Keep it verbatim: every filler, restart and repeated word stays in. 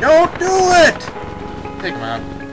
Don't do it! Take him out.